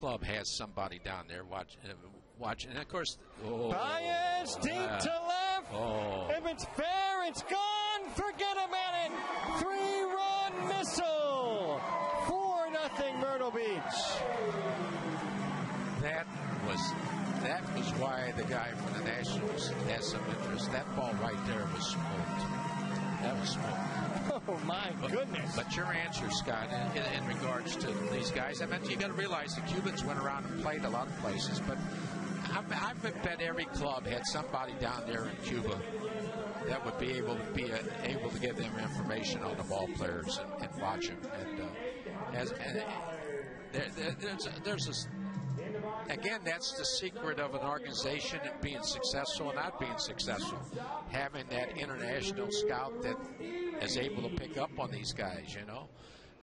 club has somebody down there watching. And of course, Baez deep to left. Oh. If it's fair, it's gone. Forget about it. 3-run missile. 4-0 Myrtle Beach. That was why the guy from the Nationals has some interest. That ball right there was smoked. That was smoked. Oh, my goodness. But your answer, Scott, in regards to these guys, I mean, you got to realize the Cubans went around and played a lot of places, but I bet every club had somebody down there in Cuba that would be able to give them information on the ball players and watch them. And, again, that's the secret of an organization and being successful and not being successful. Having that international scout that is able to pick up on these guys, you know.